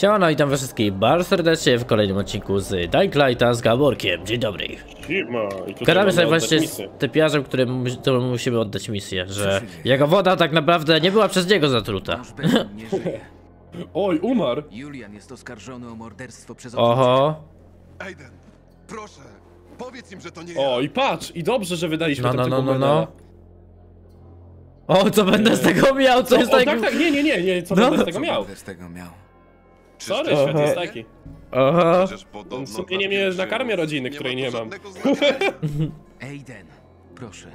Siemano, witam wszystkich bardzo serdecznie w kolejnym odcinku z Dying Lighta z Gaborkiem. Dzień dobry. Gadamy sobie właśnie z typiarzem, któremu musimy oddać misję, że jego woda tak naprawdę nie była przez niego zatruta. Oj, umarł! Julian jest oskarżony o morderstwo przez Aiden, proszę, powiedz im, że to nie ja. O, i patrz, i dobrze, że wydaliśmy tego. O, co będę z tego miał? Co jest takiego? Tak, nie, co będę z tego miał? Sorry, świat jest taki. Aha. W sumie nie mnie nakarmię rodziny, której nie mam. Aiden, proszę,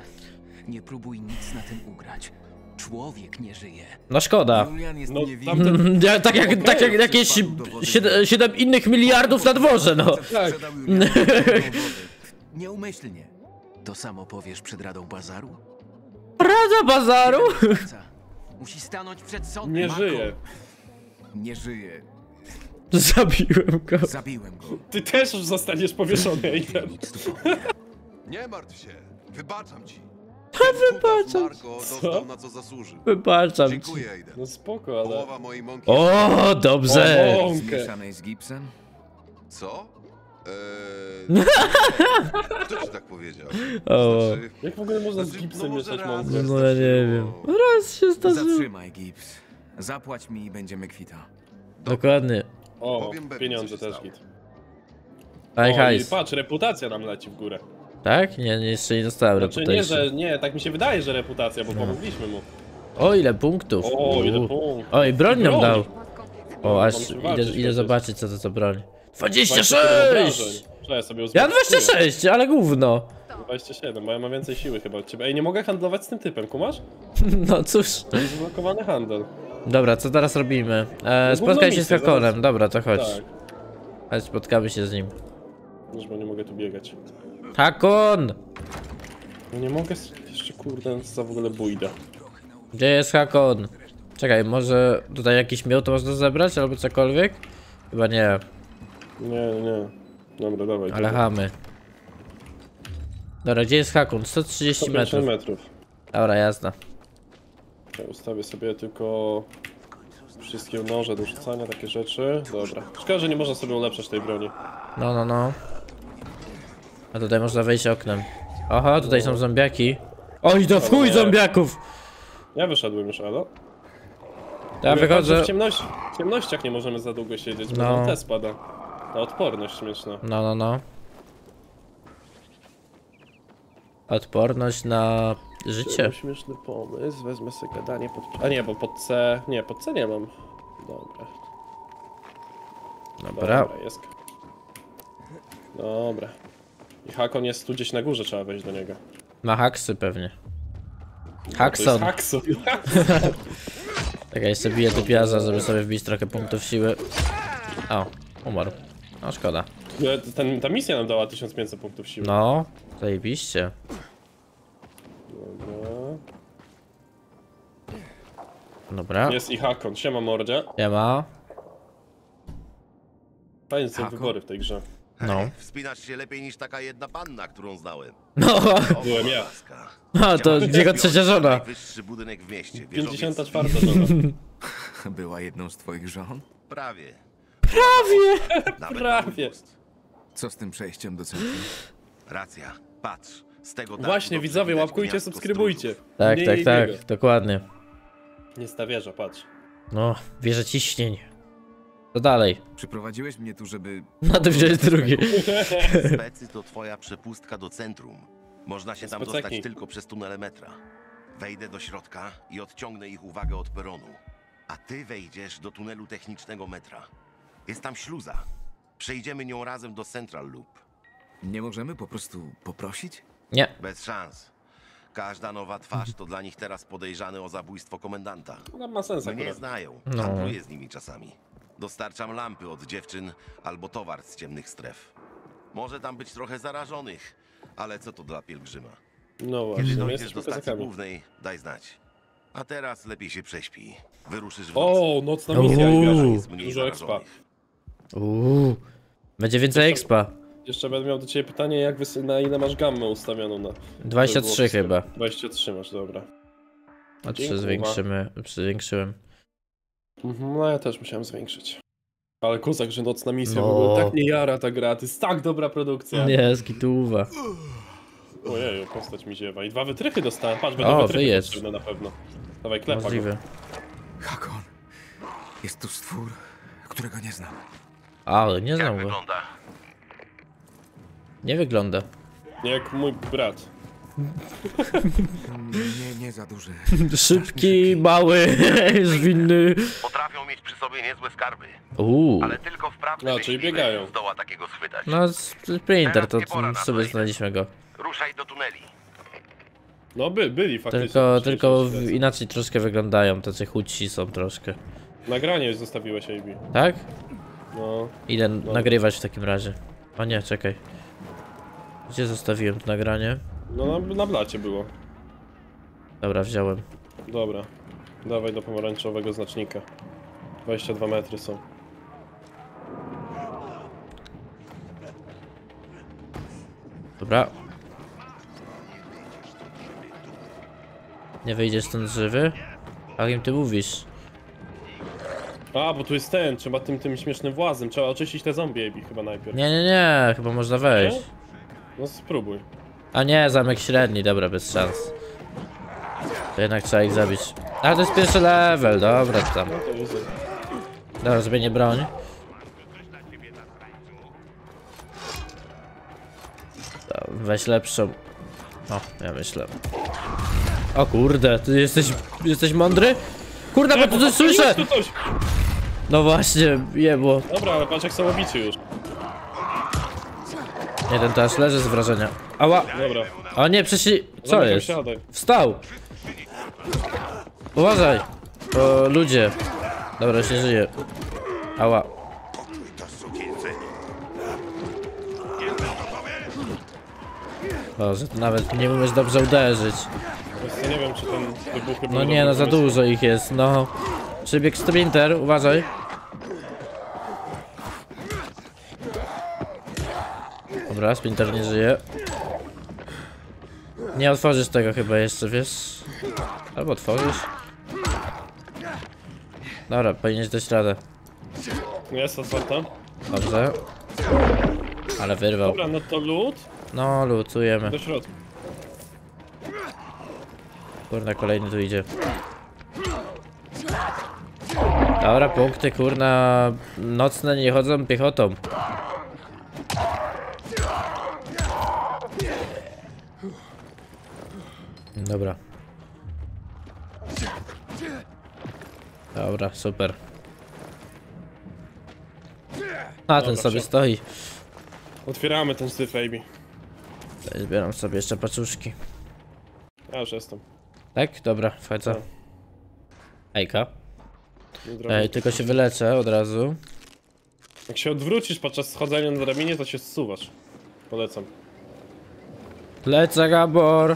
nie próbuj nic na tym ugrać. Człowiek nie żyje. No szkoda. No, tamten... tak jak jakieś 7 innych miliardów na dworze, no. Tak. Nieumyślnie. To samo powiesz przed Radą Bazaru? Rada Bazaru? Musi stanąć przed sądem. Nie żyje. Nie żyje. Zabiłem go. Ty też już zostaniesz powieszony, Aiden. Nie martw się. Wybaczam ci. Wybaczam. Co? Na co zasłużył. Wybaczam. Dziękuję, Aiden. No spoko, ale... Połowa mojej mąki... O, dobrze. Zmieszanej z gipsem? Co? Kto ci tak powiedział? Znaczy... Jak w ogóle można z gipsem mieszać mąkę? No ja nie wiem. Raz się zdarzyło. Zatrzymaj gips. Zapłać mi i będziemy kwita. Dokładnie. O, pieniądze też git. Aj, patrz, reputacja nam leci w górę. Tak? Nie, jeszcze nie dostałem reputacji. Nie, tak mi się wydaje, że reputacja, bo pomogliśmy mu. O, ile punktów. O, ile punktów. Oj, broń nam dał. O, aż idę zobaczyć, co to za broń. 26! Ja 26, ale gówno. 27, bo ja mam więcej siły chyba od ciebie. Ej, nie mogę handlować z tym typem, kumasz? No cóż. To jest zablokowany handel. Dobra, co teraz robimy? Spotkaj się z Hakonem, dobra, to chodź. Chodź, spotkamy się z nim. Już, bo nie mogę tu biegać. Hakon! No nie mogę jeszcze, kurde, za w ogóle bójda. Gdzie jest Hakon? Czekaj, może tutaj jakiś miód można zebrać albo cokolwiek? Chyba nie. Nie. Dobra, dawaj. Ale chamy. Dobra, gdzie jest Hakon? 130 metrów. Dobra, jasna. Ja ustawię sobie tylko wszystkie noże do rzucania, takie rzeczy. Dobra. Szkoda, że nie można sobie ulepszać tej broni. No. A tutaj można wejść oknem. Aha, tutaj są zombiaki. Oj, do chuj zombiaków! Ja wyszedłem już, ale... Ja wychodzę... W ciemnościach nie możemy za długo siedzieć, bo nam te spada. Ta odporność śmieszna. Odporność na życie. Śmieszny pomysł, wezmę sobie gadanie pod... A nie, bo pod C... Nie, pod C nie mam. Dobra. Dobra, jest. Dobra. I Hakon jest tu gdzieś na górze, trzeba wejść do niego. Na haksy pewnie. Hakson! Tak, ja sobie biję typiaza, żeby sobie wbić trochę punktów siły. O, umarł. No szkoda. Ta misja nam dała 1500 punktów siły. No, zajebiście. Dobra. Jest i Hakon, siema mordzie. Siema. Fajnie są wybory w tej grze. No. Wspinasz się lepiej niż taka jedna panna, którą znałem. No. Byłem ja. A, to jego trzecia żona. Najwyższy budynek w mieście. 54 żona. Była jedną z twoich żon? Prawie. Co z tym przejściem do centrum? Racja, patrz. Z tego właśnie, widzowie, łapkujcie, subskrybujcie. Tak, dokładnie. Nie stawierza, patrz. No, wieża ciśnień. To dalej. Przyprowadziłeś mnie tu, żeby... Na tym wziąć drugi. Specy to twoja przepustka do centrum. Można się tam dostać tylko przez tunele metra. Wejdę do środka i odciągnę ich uwagę od peronu. A ty wejdziesz do tunelu technicznego metra. Jest tam śluza. Przejdziemy nią razem do Central Loop. Nie możemy po prostu poprosić? Nie. Bez szans. Każda nowa twarz to dla nich teraz podejrzany o zabójstwo komendanta. No, ma sens. Mnie znają. Handluję z nimi czasami. Dostarczam lampy od dziewczyn albo towar z ciemnych stref. Może tam być trochę zarażonych, ale co to dla pielgrzyma? No właśnie. Kiedy dojdziesz do stacji głównej, daj znać. A teraz lepiej się prześpij. Wyruszysz w noc. O, nocna misja. Dużo expa. Będzie więcej expa. Jeszcze będę miał do ciebie pytanie, jak na ile masz gammę ustawioną na... 23 chyba. 23 masz, dobra. A 3 zwiększyłem. No ja też musiałem zwiększyć. Ale kozak, że nocna misja, no. W ogóle tak nie jara ta gra, to jest tak dobra produkcja. Nie, skituwa. Ojeju, postać mi ziewa. I dwa wytrychy dostałem, patrz, będą wytrychy potrzebne na pewno. Dawaj, klepa go. Hakon, jest tu stwór, którego nie znam. Ale nie znam go. Jak wygląda? Nie wygląda. Jak mój brat. Nie za duży. Szybki, mały, zwinny. Potrafią mieć przy sobie niezłe skarby. Ale tylko w prawdy biegają. Zdoła takiego schwytać. No, sprinter, to sobie znaliśmy go. Ruszaj do tuneli. No byli faktycznie. Tylko inaczej troszkę wyglądają, tacy chudsi są troszkę. Nagranie już zostawiłeś, Eybi. Tak? No. Idę nagrywać w takim razie. A nie, czekaj. Gdzie zostawiłem to nagranie? No na blacie było. Dobra, wziąłem. Dobra. Dawaj do pomarańczowego znacznika. 22 metry są. Dobra. Nie wyjdziesz stąd żywy? A kim ty mówisz? A, bo tu jest ten, trzeba tym śmiesznym włazem, trzeba oczyścić te zombie chyba najpierw. Nie, chyba można wejść. Nie? No spróbuj. A nie, zamek średni, dobra, bez szans. To jednak trzeba ich zabić. A to jest pierwszy level, dobra tam. Dobra, żeby nie broń. Weź lepszą. O, ja myślę. O kurde, ty jesteś mądry? Kurde, bo tu coś słyszę! No właśnie, jebło. Dobra, ale patrz jak są obici już. Jeden też leży z wrażenia. Ała! Dobra. A nie, przecież... Co jest? Wstał! Uważaj! O, ludzie. Dobra, już nie żyje. Ała. Boże, to nawet nie umiesz dobrze uderzyć. Nie wiem, czy ten wybuchy... No nie, no za dużo ich jest, no. Przybieg sprinter, uważaj. Dobra, sprinter nie żyje. Nie otworzysz tego chyba jeszcze, wiesz? Albo otworzysz. Dobra, powinieneś dać radę. Jest otwarta. Dobrze. Ale wyrwał. Dobra, no to lód? No, lutujemy. Do środka. Kurna, kolejny tu idzie. Dobra, punkty, kurna. Nocne nie chodzą piechotą. Dobra. Dobra, super. A, ten sobie stoi. Otwieramy ten syf, Eybi. Zbieram sobie jeszcze paczuszki. Ja już jestem. Tak? Dobra, wchodzę. Ejka. Ej, tylko się wyleczę od razu. Jak się odwrócisz podczas schodzenia na drabinie, to się zsuwasz. Polecam. Lecę, Gabor!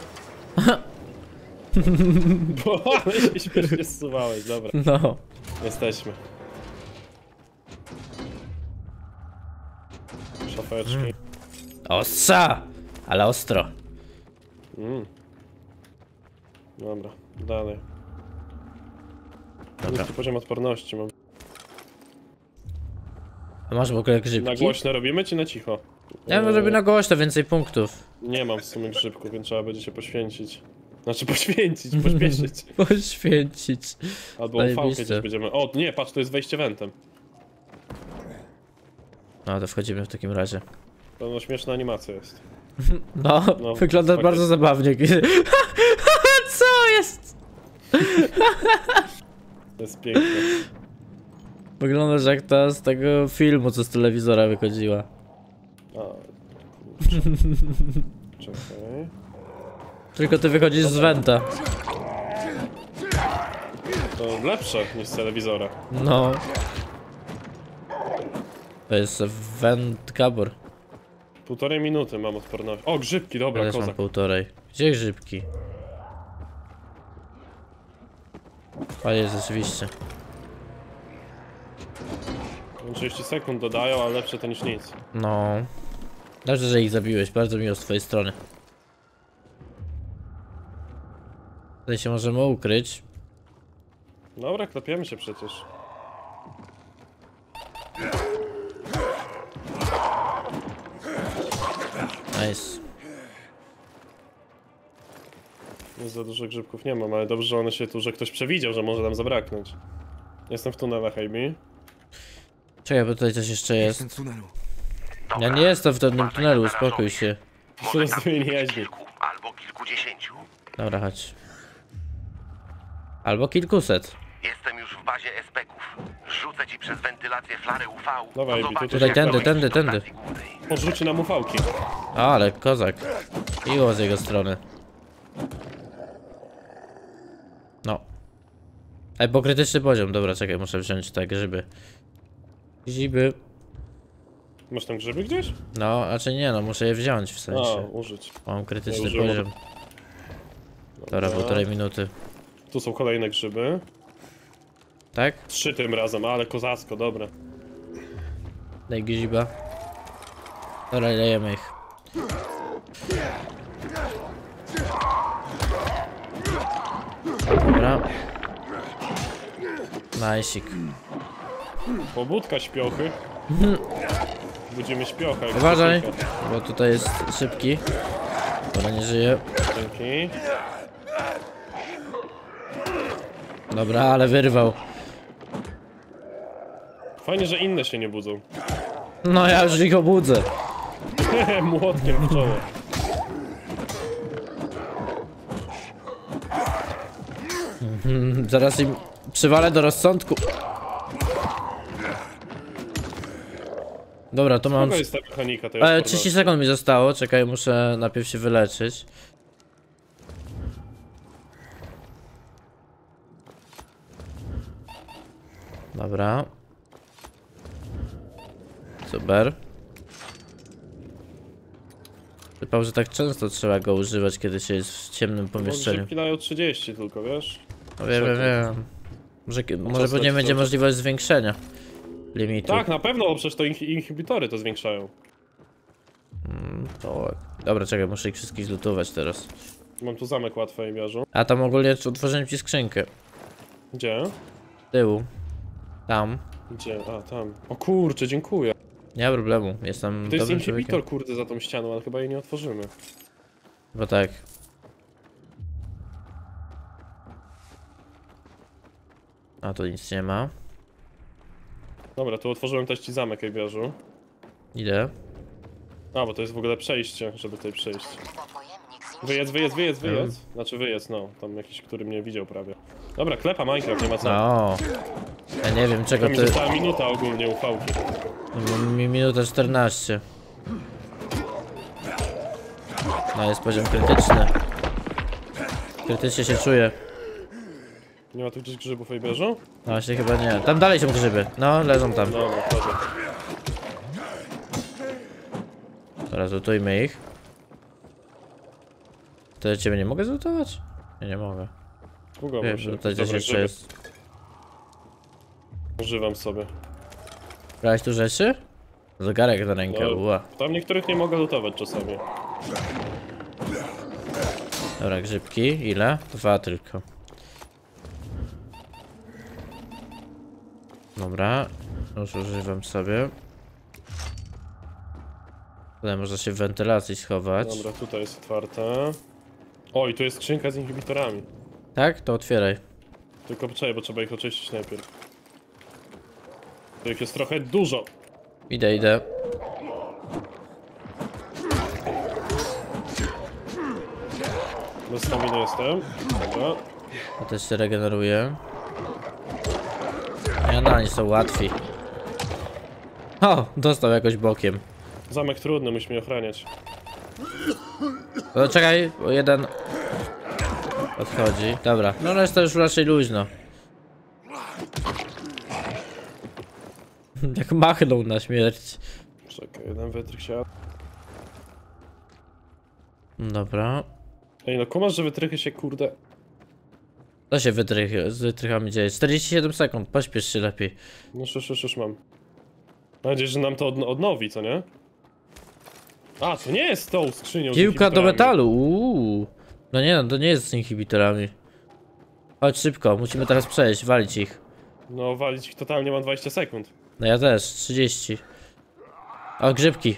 Bo ale się śmiesznie zsuwałeś, dobra. No. Jesteśmy. Szafeczki. Ostrza! Ale ostro. Dobra, dalej. Dobra. Poziom odporności mam. A masz w ogóle grzybki? Na głośno robimy, czy na cicho? Ja robię na głośno, więcej punktów. Nie mam w sumie grzybków, więc trzeba będzie się poświęcić. Znaczy pośpieszyć. Poświęcić. Albo UV kiedyś będziemy... O nie, patrz, to jest wejście wentem. No to wchodzimy w takim razie. To no, śmieszna animacja jest. No wygląda bardzo zabawnie. Co jest? To jest piękne. Wyglądasz jak ta z tego filmu, co z telewizora wychodziła. O, czekaj. Tylko ty wychodzisz z wenta. To lepsze niż z telewizora. No. To jest went Gabor. 1,5 minuty mam odporność. O, grzybki, dobra, ja kozak. Mam 1,5. Gdzie grzybki? A jest, rzeczywiście. 30 sekund dodają, ale lepsze to niż nic. No. Dobrze, że ich zabiłeś, bardzo miło z twojej strony. Tutaj się możemy ukryć. Dobra, klepiemy się przecież. Nice. Nie za dużo grzybków nie mam, ale dobrze, że one się tu, że ktoś przewidział, że może tam zabraknąć. Jestem w tunelach, Eybi. Czekaj, bo tutaj coś jeszcze jest. Ja nie jestem w tym tunelu, uspokój się. Może kilku, albo kilkudziesięciu. Dobra, chodź. Albo kilkuset. Jestem już w bazie SPK-ów. Rzucę ci przez wentylację flarę UV. Dobra, Eybi, tutaj tędy. Podrzuci nam UV-ki. Ale kozak. Miło z jego strony. No. Ej, bo krytyczny poziom. Dobra, czekaj, muszę wziąć te grzyby. Grzyby. Masz tam grzyby gdzieś? No, znaczy nie, no muszę je wziąć w sensie. A, użyć. Mam krytyczny poziom. Dobra, 1,5 minuty. Tu są kolejne grzyby. Tak? 3 tym razem, ale kozacko, dobra. Daj grzyba. Dobra, lejemy ich. Dobra. Najsik. Pobudka śpiochy. Budzimy śpiocha. Uważaj, bo tutaj jest szybki. Dobra, nie żyje. Dzięki. Dobra, ale wyrwał. Fajnie, że inne się nie budzą. No ja już ich obudzę. Młotkiem w czoło. Zaraz im przywalę do rozsądku. Dobra, to mam... Jest ta mechanika, to jest 30 sekund mi zostało, czekaj, muszę najpierw się wyleczyć. Dobra. Super. Chyba, że tak często trzeba go używać, kiedy się jest w ciemnym pomieszczeniu. Może się 30 tylko, wiesz? No wiem. Może później będzie możliwość zwiększenia limitu. Tak, na pewno, bo przecież to inhibitory to zwiększają. To... Dobra, czekaj, muszę ich wszystkich zlutować teraz. Mam tu zamek łatwy, Eybiarzu. A tam ogólnie otworzyłem ci skrzynkę. Gdzie? Z tyłu. Tam. Gdzie? A, tam. O kurczę, dziękuję. Nie ma problemu, jestem. To jest inhibitor, kurde, za tą ścianą, ale chyba jej nie otworzymy. Chyba tak. A tu nic nie ma. Dobra, tu otworzyłem też ci zamek, Eybiarzu. Idę. A, bo to jest w ogóle przejście, żeby tutaj przejść. Wyjedz. Znaczy wyjedz, no. Tam jakiś, który mnie widział prawie. Dobra, klepa Minecraft, nie ma co. No. Ja nie wiem czego ty... To mi została minuta ogólnie ufałki. Minuta 14. No, jest poziom krytyczny. Krytycznie się czuję. Nie ma tu gdzieś grzybów, Eybiarzu? No właśnie chyba nie. Tam dalej są grzyby. No, leżą tam. Dobra, teraz lutujmy ich. To ciebie nie mogę zlutować? Ja nie mogę. Kogo muszę? Tutaj gdzieś jeszcze jest. Używam sobie. Brałeś tu rzeczy? Zegarek na rękę, no, uła. Tam niektórych nie mogę lutować czasami. Dobra, grzybki. Ile? 2 tylko. Dobra. Już używam sobie. Tutaj można się w wentylacji schować. Dobra, tutaj jest otwarta. O, i tu jest skrzynka z inhibitorami. Tak? To otwieraj. Tylko poczekaj, bo trzeba ich oczyścić najpierw. Tych jest trochę dużo. Idę. Bez staminy jestem. Dobra. Ja też się regeneruję. Ja na nie są łatwi. O! Dostał jakoś bokiem. Zamek trudny, musimy ochraniać. No czekaj, bo jeden odchodzi. Dobra, no reszta już raczej luźno. Jak machnął na śmierć. Czekaj, jeden wytrych się... Dobra. Ej, no kumasz, że wytrychy się, kurde... Co się z wytrychami dzieje? 47 sekund, pośpiesz się lepiej. No już mam. Mam nadzieję, że nam to odnowi, co nie? A, to nie jest tą skrzynią. Piłka do metalu, uuu. No nie, no to nie jest z inhibitorami. Chodź szybko, musimy teraz przejść, walić ich. No walić ich totalnie, mam 20 sekund. No ja też, 30. O, grzybki.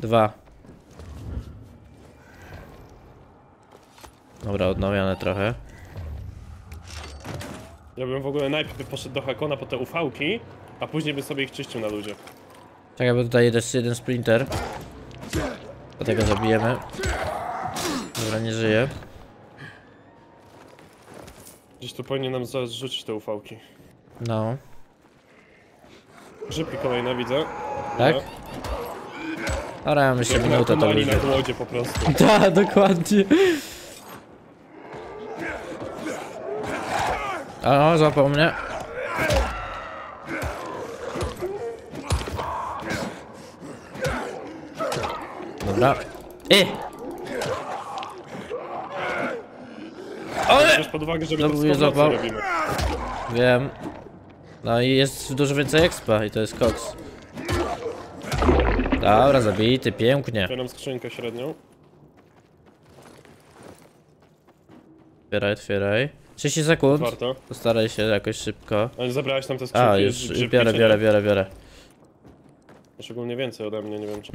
Dwa. Dobra, odnawiane trochę. Ja bym w ogóle najpierw poszedł do Hakona po te ufałki, a później bym sobie ich czyścił na luzie. Tak, jakby tutaj jest jeden sprinter. Do tego zabijemy. Dobra, nie żyje. Gdzieś tu powinien nam zaraz rzucić te ufałki. No. Grzybki kolejne widzę. Tak? Dobra, ja myślę, że minutę to będzie. Na głodzie po prostu. Tak, dokładnie. A no, złapał mnie. Dobra. Ale! Pod uwagę, żeby to złapał. Wiem. No i jest dużo więcej expa i to jest koks. Dobra, zabity, pięknie. Otwieram skrzynkę średnią. Otwieraj, otwieraj. 30 sekund. Warto. Postaraj się jakoś szybko. Ale zabrałeś tam te skrzynki. A, już grzybki, biorę. Szczególnie więcej ode mnie, nie wiem czy...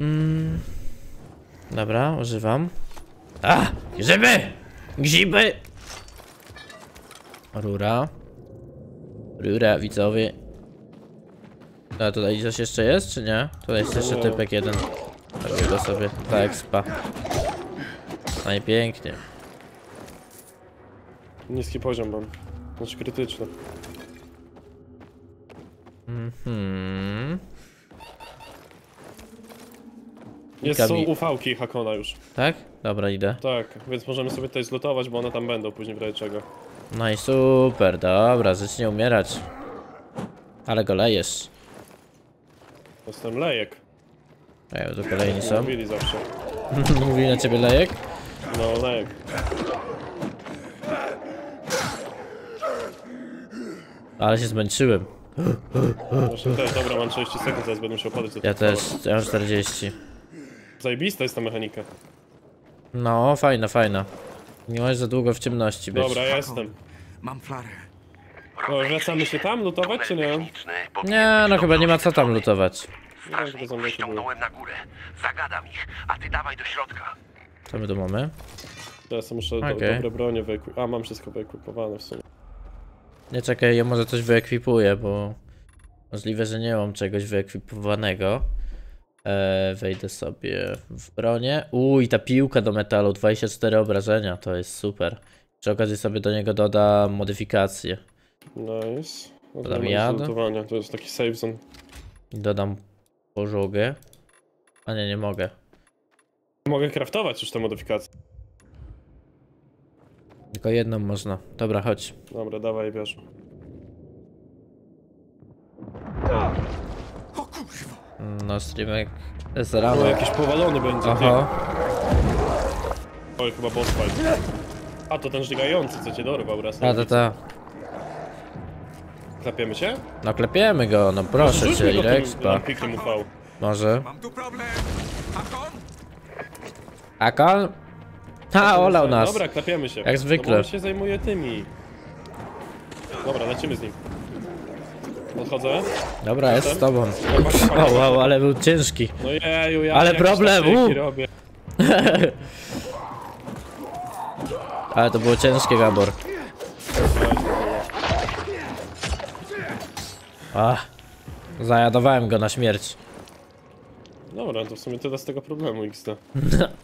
Dobra, używam. A! Grzyby! Grzyby! Rura. Rura, widzowie. A tutaj coś jeszcze jest, czy nie? Tutaj jest jeszcze typek jeden. Robię sobie. Tak, spa. Najpięknie. Niski poziom mam. Znaczy krytyczny. Są ufałki Hakona już. Tak? Dobra, idę. Tak, więc możemy sobie tutaj zlutować, bo one tam będą później w razie czego. No i super, dobra, zacznie umierać. Ale go lejesz. Jestem lejek. Ej, to kolejni są. Mówili zawsze. Mówili na ciebie lejek? No, lejek. Ale się zmęczyłem. Też, dobra, mam 30 sekund, zaraz będę musiał padać do tego. Ja też, ja mam 40. Zajebista jest ta mechanika. No, fajna, fajna. Nie możesz za długo w ciemności być. Dobra, ja jestem. Mam flarę. No, wracamy się tam lutować, czy nie? Nie, no chyba nie ma co tam lutować. Ściągnąłem na górę. Zagadam ich, a ty dawaj do środka. Co my tu mamy? Teraz muszę dobre bronie wyekwipować. A, mam wszystko wyekwipowane w sumie. Nie, czekaj, ja może coś wyekwipuję, bo... Możliwe, że nie mam czegoś wyekwipowanego. Wejdę sobie w bronię. I ta piłka do metalu, 24 obrażenia, to jest super. Przy okazji sobie do niego dodam modyfikację. Nice. Dodam jad. To jest taki save zone. Dodam pożogę. A nie, nie mogę. Mogę craftować już te modyfikacje. Tylko jedną można. Dobra, chodź. Dobra, dawaj, bierz. No, streamek jest rano. No, jakiś powalony będzie. Aha. Oj, chyba boss fight. A to ten żygający, co cię dorwał raz. A to ta. Klepiemy się? No, klepiemy go, no proszę cię, ile expa. Może. Mam tu problem. Hakon? Ha, olał nas. Dobra, klepiemy się. Jak zwykle. No, bo on się zajmuje tymi. Dobra, lecimy z nim. Odchodzę. Dobra, jestem. Jest z tobą. O, wow, ale był ciężki. No jeju, ja ale problem, robię. Ale to było ciężkie, Gabor. Ach, zajadowałem go na śmierć. Dobra, to w sumie tyle z tego problemu, XD.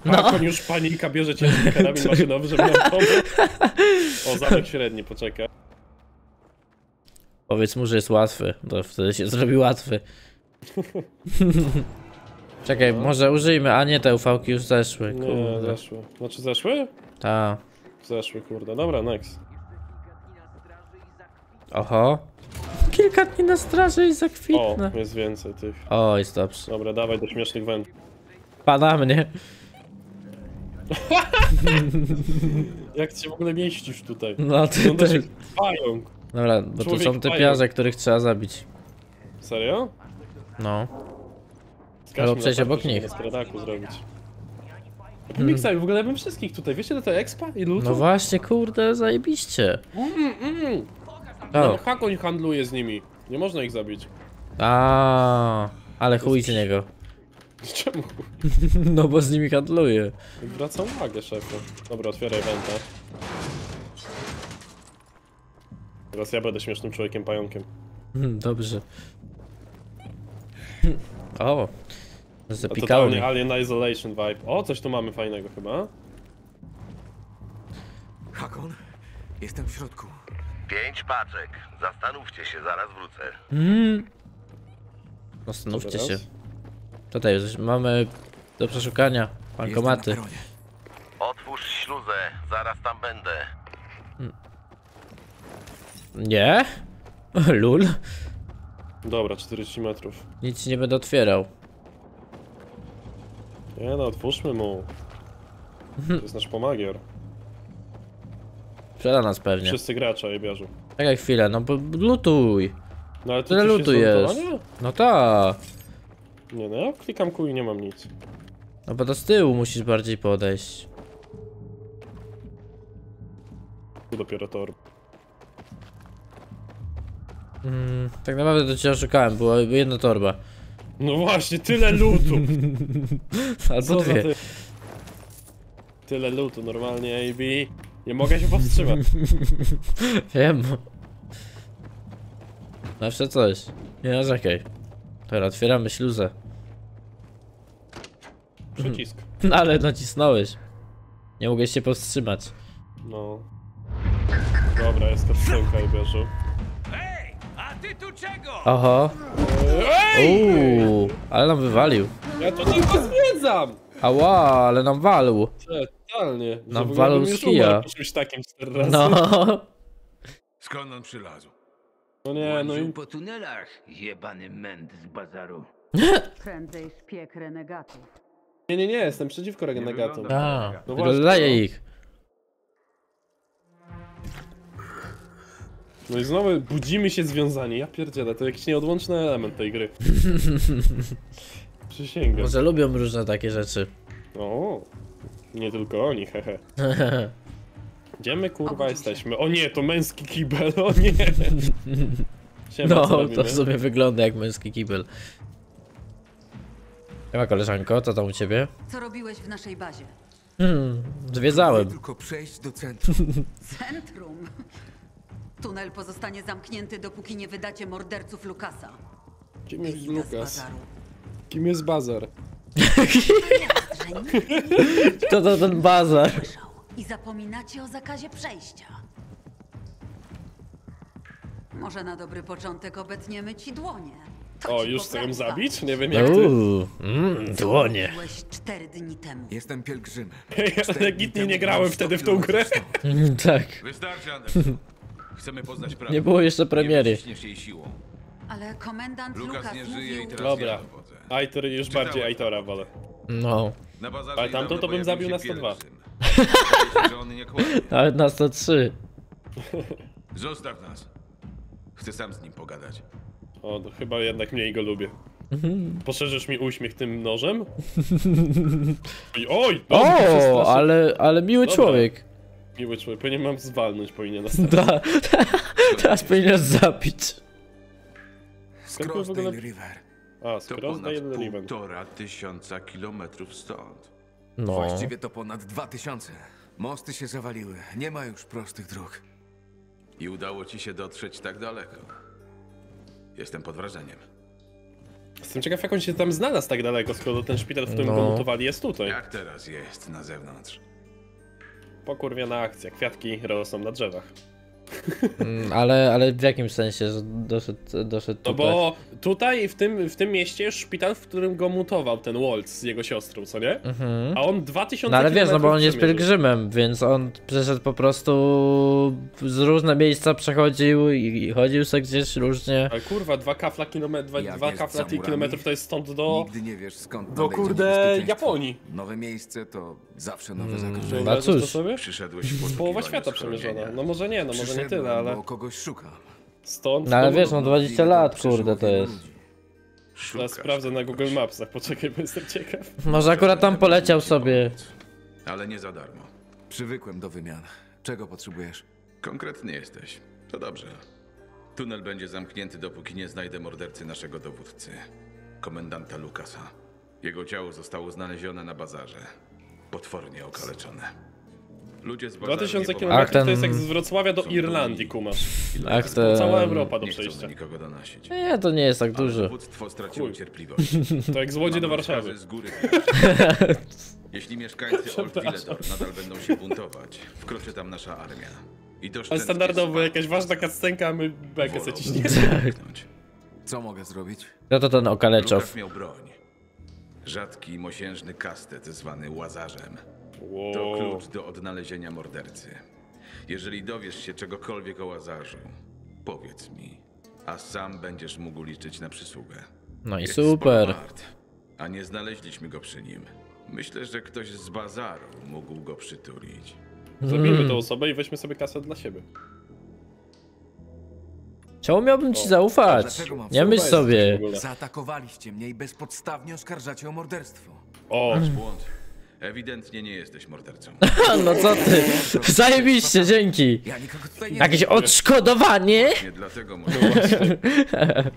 No. Hakon już panika bierze ciężki karabin maszynowy, żeby miał problem. O, zamek średni, poczekaj. Powiedz mu, że jest łatwy, to wtedy się zrobi łatwy. Czekaj, może użyjmy, a nie te ufałki już zeszły, kurde. Nie, zeszły. Znaczy zeszły? Tak. Zeszły, kurde. Dobra, next. Oho. Kilka dni na straży i zakwitnę. O, jest więcej tych. O, jest dobrze. Dobra, dawaj do śmiesznych wędrów. Pana mnie. Jak ty się w ogóle mieścisz tutaj? No ty też. Dobra, bo tu są te piarze, których trzeba zabić. Serio? No. Albo przejść obok nich. Miksaj, w ogóle ja bym wszystkich tutaj, wiecie do tej expa i lutu? No właśnie, kurde, zajebiście. No, Hakon handluje z nimi, nie można ich zabić. Ale chuj z niego. Czemu? No bo z nimi handluję. Zwracam uwagę, szefie. Dobra, otwieraj węta. Teraz ja będę śmiesznym człowiekiem pająkiem. Dobrze. O, zapikało mnie. Alien Isolation vibe. O, coś tu mamy fajnego chyba. Hakon, jestem w środku. 5 paczek. Zastanówcie się, zaraz wrócę. Zastanówcie się. Tutaj mamy do przeszukania bankomaty. Otwórz śluzę, zaraz tam będę. Nie? Lul. Dobra, 40 metrów. Nic nie będę otwierał. Nie no, otwórzmy mu. To jest nasz pomagier. Przeda nas pewnie. Wszyscy gracze, jebiarzu. Czekaj chwilę, no bo lutuj. No ale tyle lutu jest. No tak. Nie no, ja klikam kół i nie mam nic. No bo to z tyłu musisz bardziej podejść. Tu dopiero torb. Tak naprawdę to cię oszukałem, była jedna torba. No właśnie, tyle lutu. A co dwie? Tyle lutu, normalnie Eybi. Nie mogę się powstrzymać. Wiem. Zawsze coś. Nie narzekaj. Dobra, otwieramy śluzę. Przycisk. Ale nacisnąłeś. Nie mogłeś się powstrzymać. No. Dobra, jest to pszczelka i bierzu. Ej, a ty tu czego? Oho. Uuu, ale nam wywalił. Ja to nie pozwiedzam. Ała, ale nam walł. Totalnie. Nam walą z kija. No. Skąd on przylazł? No nie, no i... po tunelach, jebany męd z bazaru. Prędzej szpieg renegatów. Nie, nie, nie, jestem przeciwko renegatom. A, no dodaję ich. No i znowu budzimy się związani. Ja pierdzielę, to jakiś nieodłączny element tej gry. Przysięgam. Może lubią różne takie rzeczy. O. Nie tylko oni, hehe. Gdzie my kurwa jesteśmy? O nie, to męski kibel, o nie! Siema, no, to w sumie wygląda jak męski kibel. Siema koleżanko, co tam u ciebie? Co robiłeś w naszej bazie? Zwiedzałem. Tylko przejść do centrum. Centrum? Tunel pozostanie zamknięty, dopóki nie wydacie morderców Lukasa. Kim jest Lukas? Kim jest bazar? To to ten bazar. I zapominacie o zakazie przejścia. Może na dobry początek obetniemy ci dłonie. To o, ci już chcę ją zabić? Nie wiem jak ty. Dłonie. 4 dni temu. Jestem pielgrzymem. Ja legitnie nie grałem wtedy w tą grę. Tak. Wystarczy, Anderson. Chcemy poznać prawdę. Nie było jeszcze premiery. Ale komendant Lukas nie żyje i teraz dobra. Aitor, już czytałem. Bardziej Aitora wolę. No. Ale tamtą to bym zabił na 102. Ale na 103. Zostaw nas. Chcę sam z nim pogadać. O, to chyba jednak mniej go lubię. Poszerzysz mi uśmiech tym nożem? Oj! O, ale miły dobra. Człowiek. Miły człowiek. Powinien mam zwalnąć, powinien nas teraz powinien nas zabić. Skąd ogóle... River. A, to ponad 1500 kilometrów stąd. No. Właściwie to ponad 2000. Mosty się zawaliły, nie ma już prostych dróg. I udało ci się dotrzeć tak daleko. Jestem pod wrażeniem. Jestem ciekaw, jak on się tam znalazł tak daleko, skoro ten szpital, w którym go montowali, jest tutaj. Jak teraz jest na zewnątrz? Pokurwiona akcja, kwiatki rosną na drzewach. Ale w jakim sensie, że doszedł tutaj? No bo tutaj w tym mieście jest szpital, w którym go mutował ten Waltz z jego siostrą, co nie? A on 2000 km. No ale wiesz, no bo on jest pielgrzymem, więc on przeszedł po prostu z różne miejsca, przechodził i chodził sobie gdzieś różnie. Ale kurwa, 2 kafla kilometrów to jest stąd do... Nigdy nie wiesz, skąd do kurde Japonii. Nowe miejsce to zawsze nowe zagrożenie. No cóż, połowa świata przemierzona, no może nie, no może nie tyle, ale... kogoś szukam. Stąd... No ale wiesz, no 20 lat, kurde, to jest. Ja sprawdzę na Google Mapsach, poczekaj, bo jestem ciekaw. Może akurat tam poleciał sobie. Ale nie za darmo. Przywykłem do wymian. Czego potrzebujesz? Konkretny jesteś. To dobrze. Tunel będzie zamknięty, dopóki nie znajdę mordercy naszego dowódcy. Komendanta Lukasa. Jego ciało zostało znalezione na bazarze. Potwornie okaleczone. Ludzie z 2000 km to jest jak z Wrocławia do Irlandii, kumasz. Cała Europa do przejścia. Nie, to nie jest tak dużo. To jak z Łodzi do Warszawy. Jeśli mieszkańcy Villedor nadal będą się buntować, wkroczy tam nasza armia. Ale standardowo jakaś ważna kascenka, a my bekę se ciśniemy. Co mogę zrobić? No to ten okaleczow. Miał broń. Rzadki, mosiężny kastet zwany łazarzem. Wow. To klucz do odnalezienia mordercy. Jeżeli dowiesz się czegokolwiek o łazarzu, powiedz mi, a sam będziesz mógł liczyć na przysługę. No i jest super. Sport, a nie znaleźliśmy go przy nim. Myślę, że ktoś z bazaru mógł go przytulić. Zabijmy tę osobę i weźmy sobie kasę dla siebie. Czemu miałbym ci zaufać? Nie myśl sobie. Zaatakowaliście mnie i bezpodstawnie oskarżacie o morderstwo. O, błąd. Ewidentnie nie jesteś mordercą. No co ty? Zajebiście, dzięki. Jakieś odszkodowanie? Nie dlatego mordercy.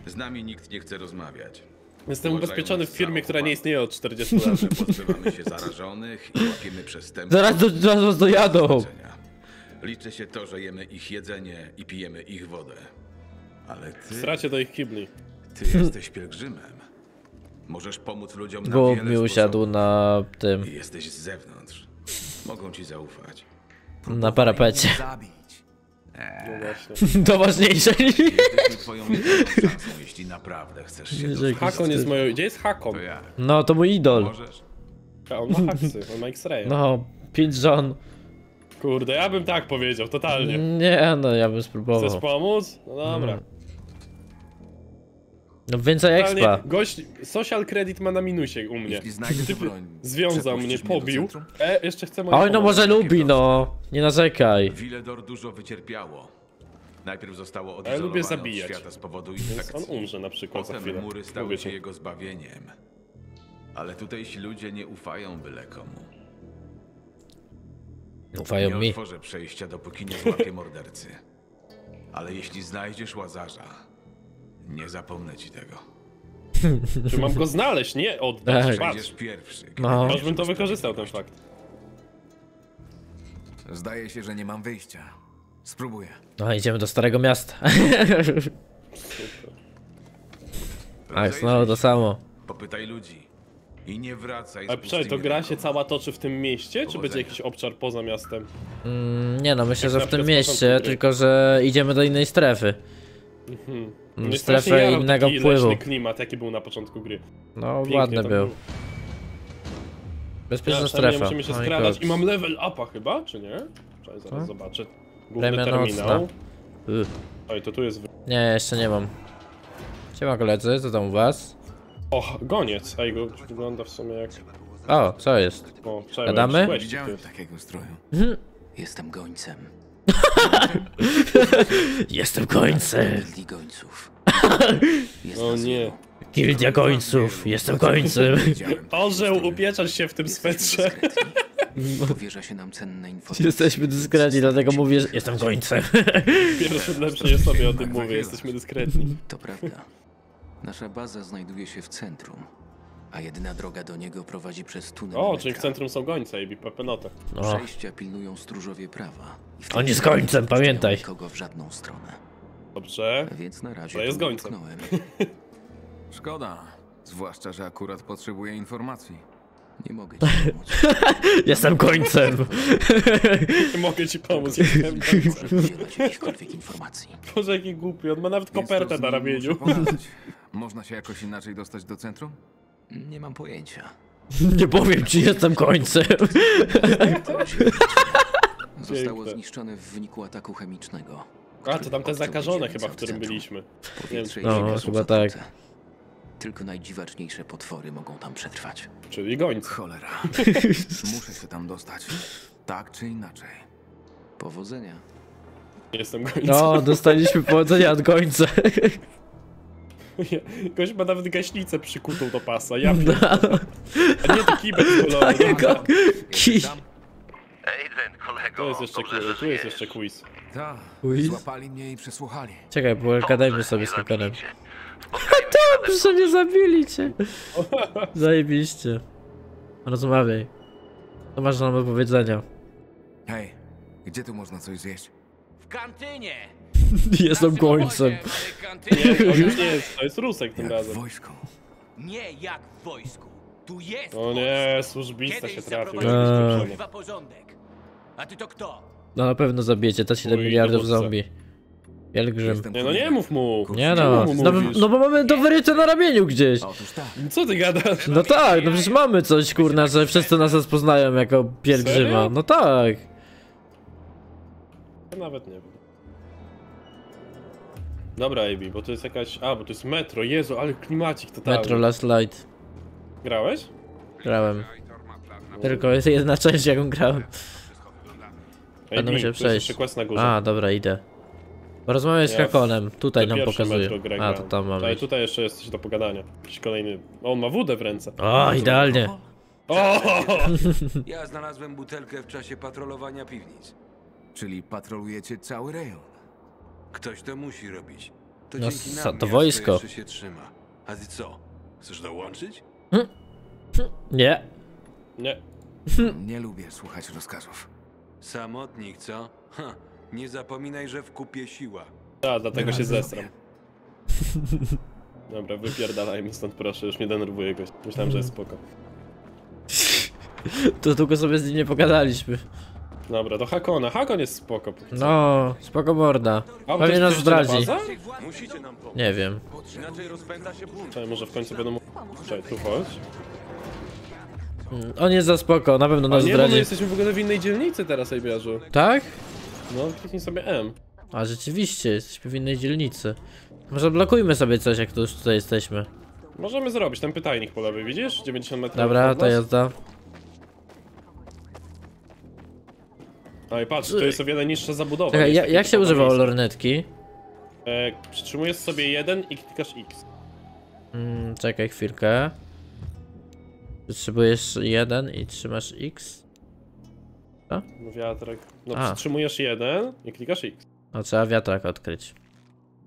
Z nami nikt nie chce rozmawiać. Jestem ubezpieczony w firmie, która nie istnieje od 40 lat. Pozbywamy się zarażonych i łapiemy przestępców. Zaraz was dojadą. Liczy się to, że jemy ich jedzenie i pijemy ich wodę. Ale ty... Stracie do ich kibli. Ty jesteś pielgrzymem. Możesz pomóc ludziom na wiele sposobów. Bo mi usiadł na tym. Jesteś z zewnątrz. Mogą ci zaufać. Na parapecie. To ważniejsze. Jesteśmy twoją jedyną szansą, jeśli naprawdę chcesz się dostać. Hakon jest moją... Gdzie jest Hakon? No to mój idol. A on ma haksy, on ma X-ray. No, 5 żon. Kurde, ja bym tak powiedział, totalnie. Nie, no ja bym spróbował. Chcesz pomóc? No dobra. No więcej expa. Gość social credit ma na minusie u mnie. Związał mnie, pobił. Jeszcze chcę moją. Oj, no może lubi, no. Nie narzekaj. Villedor dużo wycierpiało. Najpierw zostało odizolowane od świata z powodu infekcji. On umrze na przykład za chwilę. Mury stały się jego zbawieniem. Ale tutejsi ludzie nie ufają byle komu. Ufają mi. Nie otworzę przejścia, dopóki nie złapię mordercy. Ale jeśli znajdziesz łazarza, nie zapomnę ci tego. Czy mam go znaleźć, nie oddać? Patrz. Pierwszy. No. Aż bym to wykorzystał, ten fakt. Zdaje się, że nie mam wyjścia. Spróbuję. No, idziemy do Starego Miasta. Tak, znowu to samo. Popytaj ludzi. I nie wracaj. A przecież to gra się cała toczy w tym mieście, czy będzie jakiś obszar poza miastem? Nie no, myślę, że w tym mieście, tylko że idziemy do innej strefy. Strefę innego wpływu. Leśny klimat, jaki był na początku gry. No, ładny był. Bezpieczna strefa. Musimy się skradać i mam level upa chyba, czy nie? Zaraz zobaczę. Główny terminał. Oj, to tu jest... Nie, jeszcze nie mam. Siema koledzy, co tam u was? O, goniec, a jego wygląda w sumie jak... O, co jest? O, gadamy? Widziałem takiego stroju. Jestem gońcem. Jestem gońcem. O nie. Gildia gońców, jestem gońcem. Orzeł, upieczasz się w tym swetrze. Powierza się nam cenne informacje. Jesteśmy dyskretni, dlatego mówię, że jestem gońcem. Pierwszy lepszy jest sobie o tym mówię, jesteśmy dyskretni. To prawda. Nasza baza znajduje się w centrum, a jedyna droga do niego prowadzi przez tunel. O, czyli w centrum są gońce i bipepenota. Przejścia pilnują stróżowie prawa. On jest gońcem, pamiętaj. Nikogo w żadną stronę. Dobrze, więc na razie to jest gońcem. Szkoda, zwłaszcza, że akurat potrzebuję informacji. Nie mogę ci pomóc. Jestem gońcem. Nie mogę ci pomóc. Boże, jaki głupi, on ma nawet kopertę na ramieniu. Można się jakoś inaczej dostać do centrum? Nie mam pojęcia. Nie powiem ci, jestem końcem. Zostało zniszczone w wyniku ataku chemicznego. A, to tamte zakażone chyba, w którym byliśmy. No, chyba tak. Tylko najdziwaczniejsze potwory mogą tam przetrwać. Czyli gońc. Cholera. Muszę się tam dostać. Tak czy inaczej. Powodzenia. Jestem gońcem. No, dostaliśmy powodzenia od gońca. Gość ma nawet gaśnicę przykutą do pasa, ja pierdolę. A nie, to kibel kolorowy. Aiden, kolego. To jest jeszcze quiz, tu jest jeszcze quiz. Złapali mnie i przesłuchali. Czekaj, pogadajmy sobie z Hakonem. Dobrze, nie zabili cię. Zajebiście. Rozmawiaj. Co masz nam do powiedzenia? Hej, gdzie tu można coś zjeść? W kantynie! Jestem końcem. To jest Rusek tym razem. Jak w wojsku. Nie jak w wojsku. Tu jest. O nie, służbista się trafił. A ty to kto? No na pewno zabijecie te 7 miliardów zombie. Pielgrzym. Nie, no nie mów mu! Nie no, no bo mamy to wyryte na ramieniu gdzieś. Co ty gadasz? No tak, no przecież mamy coś kurna, że wszyscy nas rozpoznają jako pielgrzyma. Serio? No tak. Ja nawet nie wiem. Dobra Eybi, bo to jest jakaś... A, bo to jest metro, Jezu, ale klimacik totalny. Metro Last Light. Grałeś? Grałem. Tylko jest jedna część, jaką grałem. Będę musiał przejść. A, dobra, idę. Porozmawiaj z Hakonem, tutaj nam pokazuje. A, to tam mamy. Ale tutaj jeszcze jest coś do pogadania. Jakiś kolejny... O, on ma wódę w ręce. O, idealnie. O! Ja znalazłem butelkę w czasie patrolowania piwnic. Czyli patrolujecie cały rejon. Ktoś to musi robić. To no, dzięki nam to wojsko się trzyma. A ty co? Chcesz dołączyć? Nie. Nie. Nie lubię słuchać rozkazów. Samotnik, co? Ha. Nie zapominaj, że w kupie siła. A, dlatego się zesram. Dobra, wypierdalaj mi stąd proszę, już mnie denerwuje gość. Myślałem, że jest spoko. To tylko sobie z nim nie pogadaliśmy. Dobra, do Hakona. Hakon jest spoko. No, spoko morda. Pewnie nas zdradzi. Nie wiem. Czekaj, może w końcu będą mu... Czekaj, tu chodź. On jest za spoko, na pewno nas zdradzi. Nie, bo my jesteśmy w ogóle w innej dzielnicy teraz, Ejbiarzu. Tak? No, kliknij sobie M. A rzeczywiście, jesteśmy w innej dzielnicy. Może blokujmy sobie coś, jak to już tutaj jesteśmy. Możemy zrobić, ten pytajnik po lewej, widzisz? 90 metrów. Dobra, ta jazda. No i patrz, to jest o wiele niższa zabudowa. Czekaj, jak się używało lornetki? Przytrzymujesz sobie 1 i klikasz X. Czekaj chwilkę. Przytrzymujesz 1 i trzymasz X. Co? No wiatrak. No przytrzymujesz 1 i klikasz X. No trzeba wiatrak odkryć.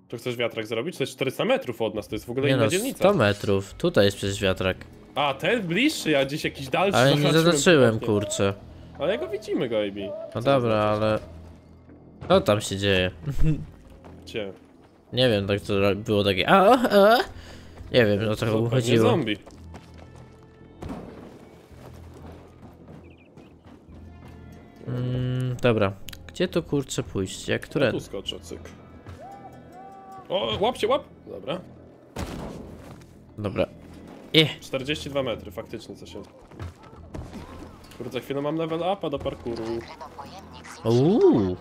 To chcesz wiatrak zrobić? To jest 400 metrów od nas, to jest w ogóle inna dzielnica. 100 metrów, tutaj jest przecież wiatrak. A, ten bliższy, a gdzieś jakiś dalszy. Ale nie zaznaczyłem, kurczę. Ale jak go widzimy, go Eybi. No dobra, ale... Co tam się dzieje? Gdzie? Nie wiem, tak to było takie... A? Nie wiem, o co chyba chodziło. Zombie. Dobra. Gdzie to kurczę pójść? Jak które? Ja tu skoczę, cyk. O, łap się, łap! Dobra. Dobra. 42 metry, faktycznie coś się... Kurde, za chwilę mam level upa do parkouru. Uuuu.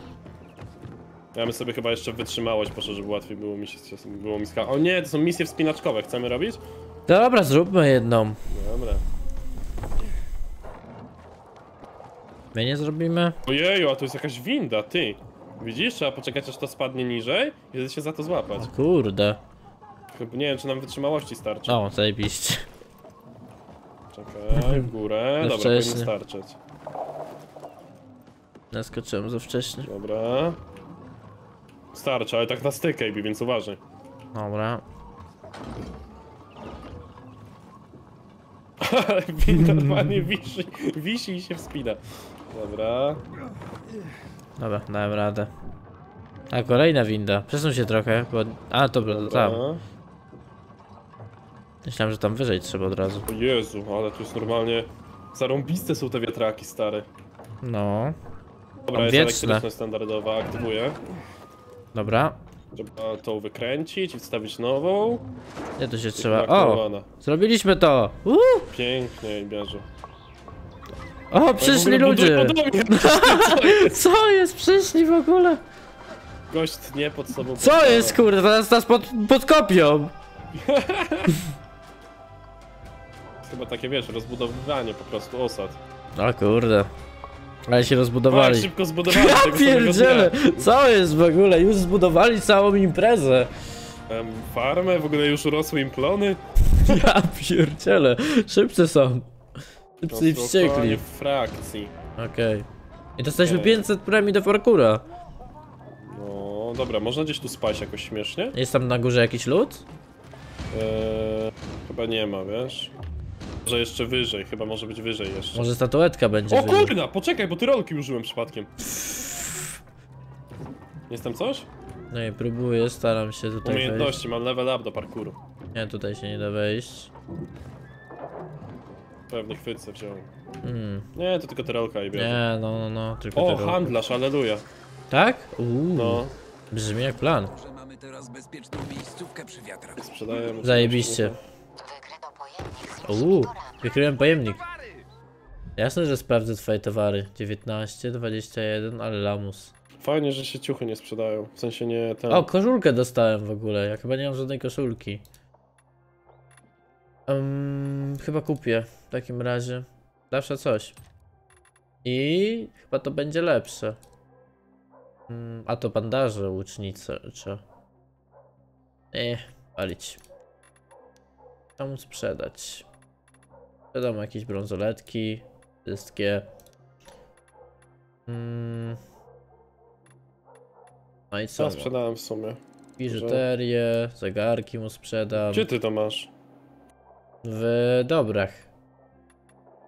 Ja bym sobie chyba jeszcze wytrzymałość, proszę, żeby łatwiej było mi się skakać. O nie, to są misje wspinaczkowe, chcemy robić? Dobra, zróbmy jedną. Dobra. My nie zrobimy? Ojeju, a tu jest jakaś winda, ty. Widzisz, trzeba poczekać aż to spadnie niżej i się za to złapać. O kurde. Nie wiem, czy nam wytrzymałości starczy. O, zajebiście. Czekaj, w górę. Dobra, powinno starczyć. Naskoczyłem za wcześnie. Dobra. Starczy, ale tak na styk, Eybi, więc uważaj. Dobra. Ale winda normalnie wisi i się wspina. Dobra. Dobra, dałem radę. A kolejna winda. Przesuń się trochę, bo... A, dobra, tam. Myślałem, że tam wyżej trzeba od razu. O Jezu, ale tu jest normalnie... Zarąbiste są te wiatraki, stare. No. Dobra, jest elektryczność standardowa, aktywuję. Dobra. Trzeba tą wykręcić i wstawić nową. Nie, to się trzeba... O! Zrobiliśmy to! Pięknie, Eybiarzu. O, przyszli ludzie! Co jest? Przyszli w ogóle! Gość tnie pod sobą. Co jest, kurde? Teraz nas podkopią! Chyba takie, wiesz, rozbudowywanie po prostu osad. O kurde. Ale się rozbudowali. O, szybko zbudowali. Ja pierdzielę! Co jest w ogóle? Już zbudowali całą imprezę. Farmę, w ogóle już urosły im plony. Ja pierdzielę. Szybcy są. Szybcy i wściekli. Frakcji. Okej. I dostaliśmy 500 premii do parkura. No dobra, można gdzieś tu spać jakoś śmiesznie? Jest tam na górze jakiś lód? Chyba nie ma, wiesz? Może jeszcze wyżej, chyba może być wyżej jeszcze. Może statuetka będzie. O kurna, poczekaj, bo ty rolki użyłem przypadkiem. Jest tam coś? No i próbuję, staram się tutaj umiejętności, wejść. Mam level up do parkouru. Nie, tutaj się nie da wejść. Pewnie chwycę wziąłem. Nie, to tylko tyrolka i bierze. Nie, no, tylko o, tyrolka. Handlarz, aleluja. Tak? No. Brzmi jak plan. Mamy teraz bezpieczną miejscówkę przy wiatrach. Zajebiście. Wykryłem pojemnik. Jasne, że sprawdzę twoje towary. 19, 21, ale lamus. Fajnie, że się ciuchy nie sprzedają. W sensie nie ten... O, koszulkę dostałem w ogóle. Ja chyba nie mam żadnej koszulki. Chyba kupię w takim razie. Zawsze coś. I chyba to będzie lepsze. A to bandaże, łucznice, czy... palić. Tam sprzedać. Sprzedam jakieś brązoletki. Wszystkie. No i co? Ja sprzedałem w sumie. Biżuterię, zegarki mu sprzedam. Gdzie ty to masz? W dobrach.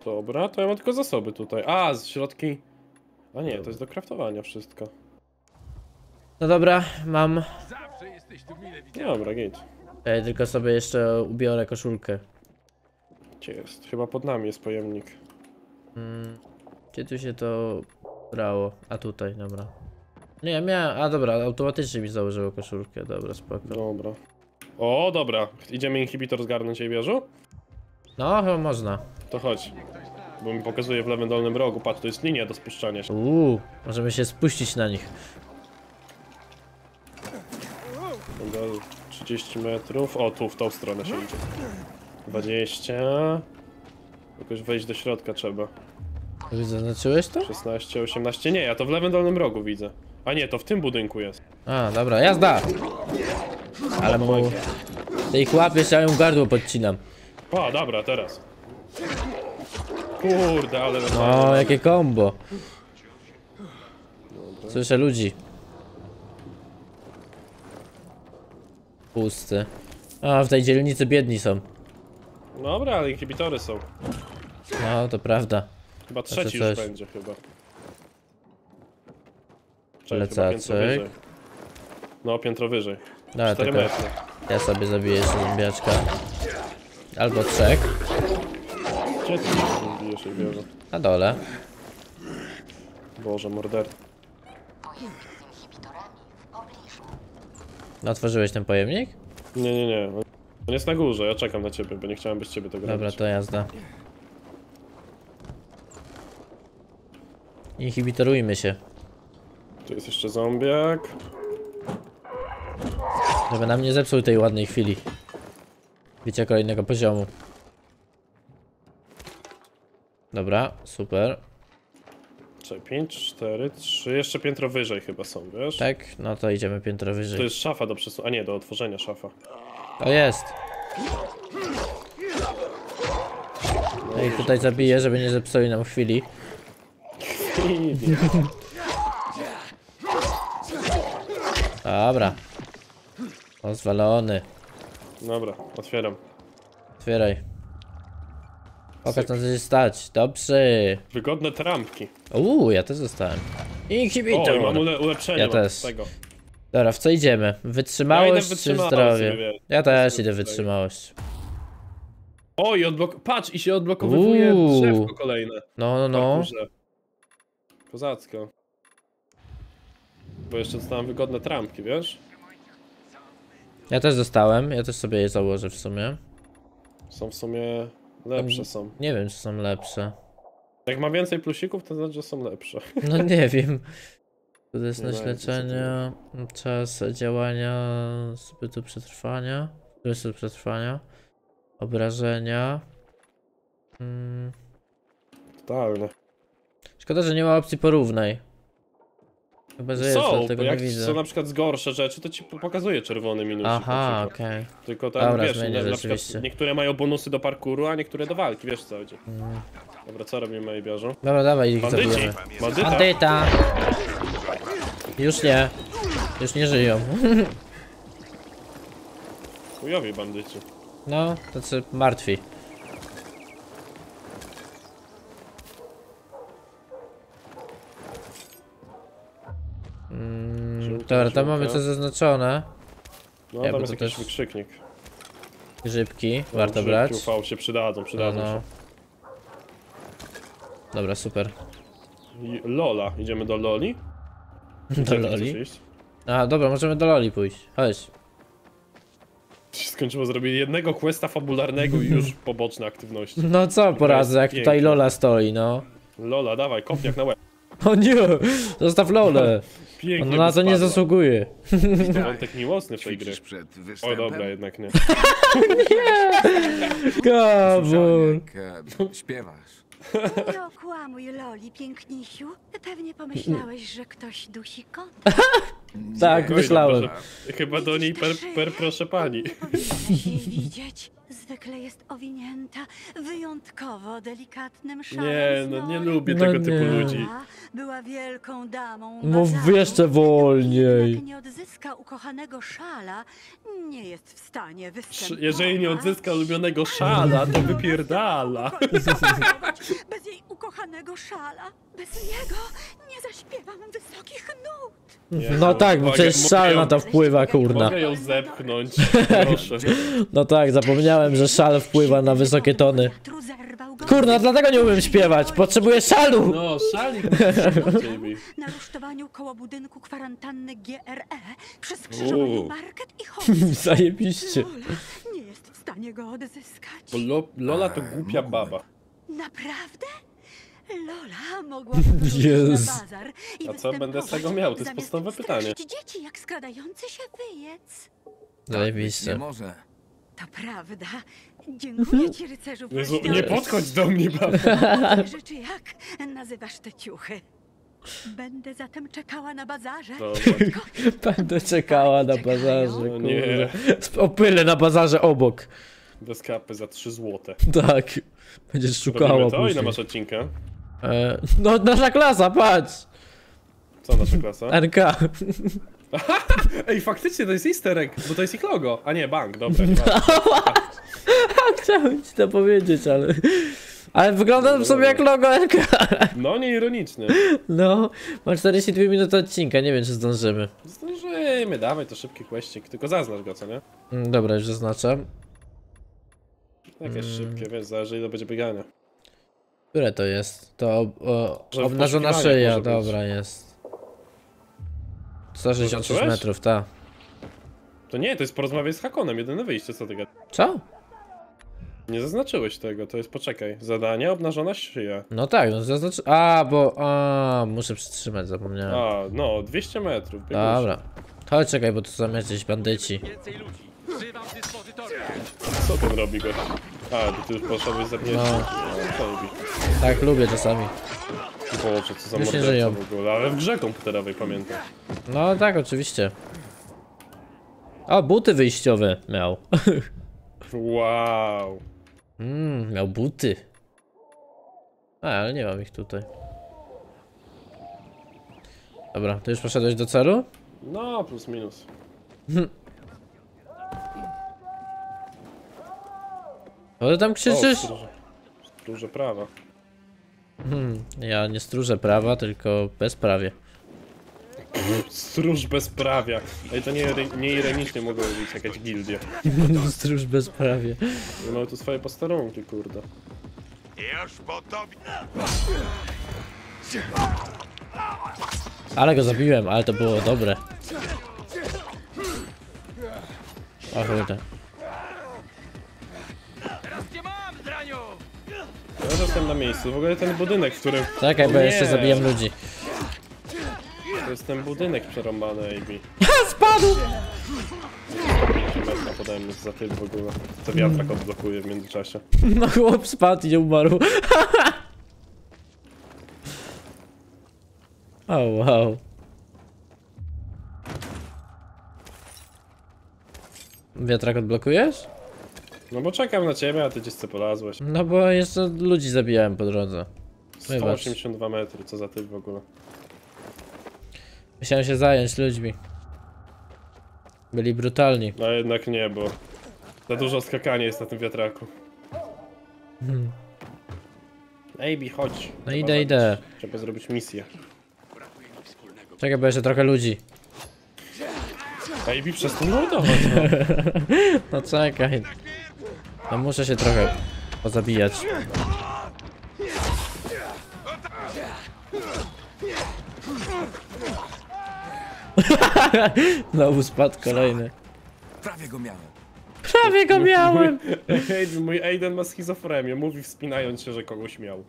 Dobra, to ja mam tylko zasoby tutaj. A, z środki. A nie, to jest do kraftowania wszystko. No dobra, mam. Dobra, git. Tylko sobie jeszcze ubiorę koszulkę. Gdzie jest? Chyba pod nami jest pojemnik. Gdzie tu się to brało? A tutaj, dobra. Nie, miałem. A dobra, automatycznie mi założyło koszulkę. Dobra, spoko. Dobra. O, dobra. Idziemy inhibitor zgarnąć jej bierzu? No, chyba można. To chodź. Bo mi pokazuje w lewym dolnym rogu. Patrz, to jest linia do spuszczania się. Możemy się spuścić na nich. 30 metrów. O, tu w tą stronę się idzie. 20. Jakoś wejść do środka trzeba. Zaznaczyłeś to? 16, 18. Nie, ja to w lewym dolnym rogu widzę. A nie, to w tym budynku jest. A, dobra, jazda! Ale mu... Ty ich łapiesz, ja ją gardło podcinam. O, dobra, teraz. Kurde, ale... O, jakie kombo. Słyszę ludzi. Pusty. A, w tej dzielnicy biedni są. Dobra, ale inhibitory są. No, to prawda. Chyba trzeci już będzie, chyba. Lecaczek. No, piętro wyżej. No, 4 metry. Ja sobie zabiję jeszcze zębiaczka. Albo trzech. Gdzie ty się bijesz, jak bierze? Na dole. Boże, morder. Otworzyłeś ten pojemnik? Nie. On jest na górze, ja czekam na ciebie, bo nie chciałem bez ciebie tego robić. Dobra, to jazda. Inhibitorujmy się. Tu jest jeszcze zombiak. Żeby nam nie zepsuł tej ładnej chwili. Bicie kolejnego poziomu. Dobra, super. 5, 4, 3, jeszcze piętro wyżej chyba są, wiesz? Tak, no to idziemy piętro wyżej. To jest szafa do przesuwania, a nie, do otworzenia szafa. To jest. No i tutaj zabiję, żeby nie zepsuli nam chwili. Dobra. Rozwalony. Dobra, otwieram. Otwieraj. Pokaż nam, co się stać. Dobrze. Wygodne trampki. Ja też zostałem. Inhibitor. Mam ulepszenie. Ja też. Tego. Dobra, w co idziemy? Wytrzymałość czy zdrowie? Ja też idę wytrzymałość. Oj, patrz, i się odblokowuje drzewko kolejne. No. Kozacko. Bo jeszcze dostałem wygodne trampki, wiesz? Ja też dostałem, ja też sobie je założę w sumie. Są w sumie... Lepsze są. Nie wiem, czy są lepsze. Jak ma więcej plusików, to znaczy, że są lepsze. No nie wiem. Skuteczność leczenia, czas działania, zbytu przetrwania, obrażenia. Totalne. Szkoda, że nie ma opcji porównaj. Chyba, że jest, dlatego nie widzę. Jak są na przykład gorsze rzeczy, to ci pokazuje czerwony minus. Aha, okej. Tylko tam, dobra, wiesz, na przykład niektóre mają bonusy do parkouru, a niektóre do walki, wiesz co chodzi. Dobra, co robimy, Eybiarzu? Dobra, dawaj ich zabijemy. Bandyta! Już nie. Już nie żyją. Chujowi bandyci. No, tacy martwi. Dobra, tam mamy coś zaznaczone. No, tam jest jakiś wykrzyknik. Grzybki, no, warto brać. Ufał się przydadzą się. Dobra, super. Lola, idziemy do Loli? Do Loli? A, dobra, możemy do Loli pójść. Chodź. Skończyło, zrobili jednego questa fabularnego i już poboczne aktywności. No co poradzę, jak tutaj Lola stoi, no. Lola, dawaj, kopniak na łeb. O nie, zostaw Lolę. Pięknie. Ona na to nie zasługuje. To wątek miłosny w tej gry. O dobra, jednak nie. Nie! Kabur. Śpiewasz. Nie okłamuj Loli, pięknisiu. Pewnie pomyślałeś, że ktoś dusi kota. Tak, myślałem. Chyba do niej proszę pani. Nie powinieneś jej widzieć. Zwykle jest owinięta wyjątkowo delikatnym szalem. Nie, no nie lubię tego typu ludzi. Była wielką damą. Mów jeszcze wolniej. Jak nie odzyska ukochanego szala, nie jest w stanie występować. Jeżeli nie odzyska ulubionego szala, to wypierdala. Bez jej ukochanego szala, bez niego nie zaśpiewam wysokich nut. Nie, no tak, bo przecież szal na to wpływa, kurna. Mogę ją zepchnąć, proszę. No tak, zapomniałem, że szal wpływa na wysokie tony. Kurna, dlatego nie umiem śpiewać, potrzebuję szalu! No, szalik. Na rusztowaniu koło budynku kwarantanny GRE przez skrzyżowanie Market i Holmes. Zajebiście. Nie jest w stanie go odzyskać. Bo Lola to głupia baba. Naprawdę? Lola mogła yes. na bazar i a co będę z tego miał? To jest podstawowe pytanie. Dzieci jak skradający się wyjec. Zajebiście. Nie może. To prawda. Dziękuję ci, rycerzu. Jezu, nie podchodź do mnie, babo. Rzeczy jak nazywasz te ciuchy? Będę zatem czekała na bazarze. Będę czekała na bazarze. No nie. Opylę na bazarze obok. Bez kapy za 3 złote. Tak. Będziesz szukała to? Ile masz odcinka? No nasza klasa, patrz! Co nasza klasa? RK. Ej, faktycznie to jest easter egg, bo to jest ich logo. A nie, bank, dobra. Nie chciałem ci to powiedzieć, ale... Ale wygląda sobie jak logo RK. No nieironicznie. No, mam 42 minuty odcinka, nie wiem czy zdążymy. Zdążymy, dawaj to szybki questik, tylko zaznacz go, co nie? Dobra, już zaznaczam. Takie szybkie, wiesz, zależy ile będzie biegania. Które to jest? To obnażona szyja, dobra jest. 166 metrów, ta. To nie, to jest porozmawiaj z Hakonem, jedyne wyjście, co ty gadasz? Co? Nie zaznaczyłeś tego, to jest, poczekaj, zadanie obnażona szyja. No tak, no zaznaczy... A, bo... A, muszę przytrzymać, zapomniałem. A, no, 200 metrów. Dobra. Chodź, czekaj, bo tu są jakieś bandyci. Co ten robi go? A, ty już poszedłeś za mnie. Tak, lubię czasami. Boże, co za morderca w ogóle, ale w grze komputerowej pamiętam. No tak, oczywiście. A, buty wyjściowe miał. Wow. Miał buty. A, ale nie mam ich tutaj. Dobra, ty już poszedłeś do celu? No, plus minus. O, ty tam krzyczysz? Stróżę prawa. Ja nie stróżę prawa, tylko bezprawie. Stróż bezprawia. Ej, to nie ironicznie mogło być jakaś gildia. Stróż bezprawie. No to swoje posterunki, kurde. Już po tobie. Ale go zabiłem, ale to było dobre. O kurde. Ja jestem na miejscu, w ogóle ten budynek, w którym... Czekaj, bo jeszcze zabijam ludzi. To jest ten budynek przerąbany, Eybi. Spadł! Podałem mi za tył w ogóle, co wiatrak odblokuje w międzyczasie. No chłop spadł i nie umarł. O wow. Wiatrak odblokujesz? No bo czekam na ciebie, a ty gdzieś co polazłeś. No bo jeszcze ludzi zabijałem po drodze. 182 metry, co za typ w ogóle. Musiałem się zająć ludźmi. Byli brutalni. No jednak nie, bo Za dużo skakania jest na tym wiatraku. Eybi, chodź. No idę. Trzeba zrobić misję. Czekaj, bo jeszcze trochę ludzi. Eybi, przez ten mordować. No czekaj. No muszę się trochę pozabijać. Znowu spadł kolejny. Prawie go miałem! Mój Aiden ma schizofrenię, mówi wspinając się, że kogoś miał.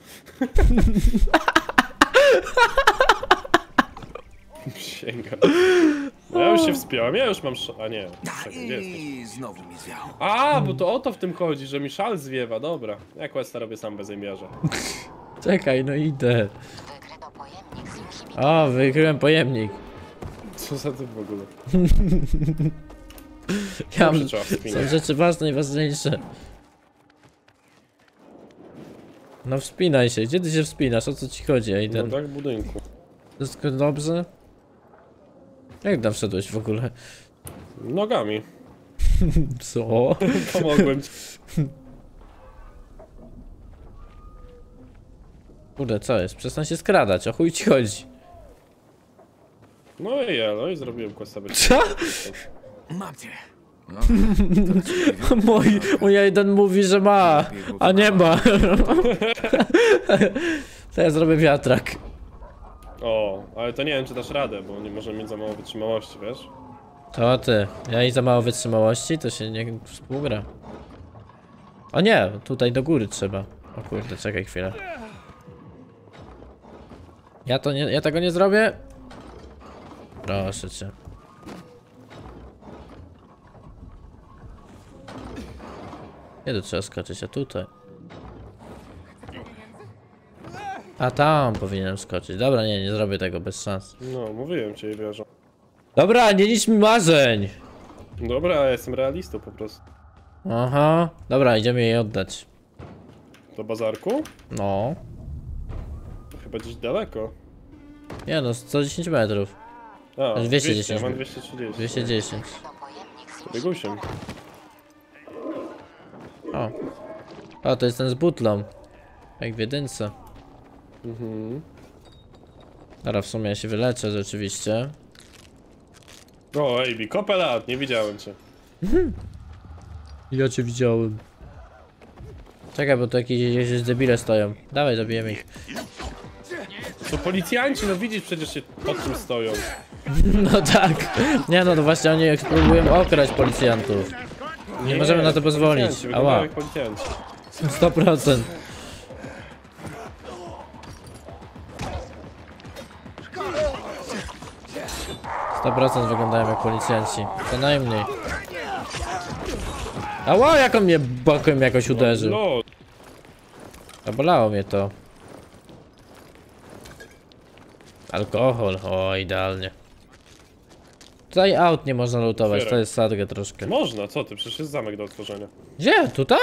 Sięga. Ja już się wspiąłem, ja już mam a nie. Znowu mi zwiało. A, bo to o to w tym chodzi, że mi szal zwiewa, dobra. Ja questa robię sam bez imiarza. Czekaj, no idę. O, wykryłem pojemnik. Co za tym w ogóle? Ja mam, są rzeczy ważne i ważniejsze. No wspinaj się, gdzie ty się wspinasz? O co ci chodzi, Aiden? No tak w budynku. Wszystko dobrze? Jak tam wszedłeś w ogóle? Nogami. Co? Pomogłem ci. Kurde, co jest? Przestań się skradać, o chuj ci chodzi. No i ja, no i zrobiłem questa. Co? Mam cię. Mój jeden mówi, że ma, a nie ma. To ja zrobię wiatrak. O, ale to nie wiem, czy dasz radę, bo nie możemy mieć za mało wytrzymałości, wiesz? To ty, ja i za mało wytrzymałości, to się nie współgra. O nie, tutaj do góry trzeba. O kurde, czekaj chwilę. Ja tego nie zrobię? Proszę cię. Kiedy trzeba skoczyć? A tutaj. A tam powinienem skoczyć. Dobra, nie zrobię tego, bez szans. No, mówiłem cię i wierzę. Dobra, nie licz mi marzeń! Dobra, ja jestem realistą po prostu. Aha, dobra, idziemy jej oddać. Do bazarku? No. To chyba gdzieś daleko. Nie no, 110 metrów. A, 210. Ja mam 230. 210. Biegusiem. O. O, to jest ten z butlą. Jak w jedynce. Dobra, w sumie ja się wyleczę rzeczywiście. O, Eybi, kopę lat, nie widziałem cię. Ja cię widziałem. Czekaj, bo tu jakieś debile stoją. Dawaj, zabijemy ich. To policjanci, no widzisz przecież się pod czym stoją. No tak. Nie no, to właśnie oni próbują okraść policjantów. Nie możemy na to pozwolić. Ała. 100%. Wyglądają jak policjanci. Co najmniej. Ała, jak on mnie bokiem jakoś uderzył. Zabolało mnie to. Alkohol, o idealnie. Tutaj aut nie można lutować, to jest sadgę troszkę. Można, co ty? Przecież jest zamek do otworzenia. Gdzie? Tutaj?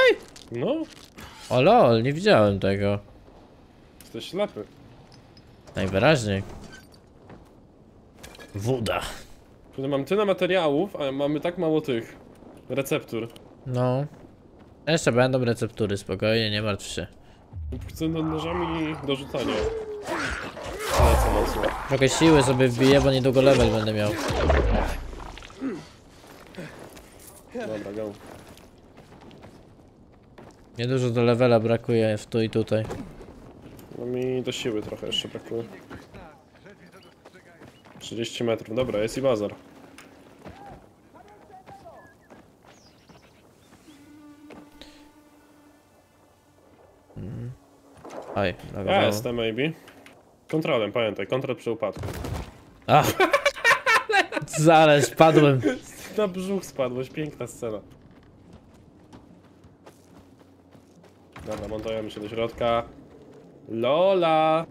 No. O lol, nie widziałem tego. Jesteś ślepy. Najwyraźniej. Woda. Mam tyle materiałów, a mamy tak mało tych receptur. No. Jeszcze będą receptury, spokojnie, nie martw się. Chcę nad nożami do rzucania. Trochę siły sobie wbiję, bo niedługo level będę miał. Dobra, go. Niedużo do levela brakuje w tu i tutaj. No mi do siły trochę jeszcze brakuje. 30 metrów, dobra, jest i bazar. Aj, dobra. Ja jestem, Eybi. Kontrolem, pamiętaj, kontrol przy upadku. Ach! Ale spadłem. Na brzuch spadłeś, piękna scena. Dobra, montujemy się do środka. Lola!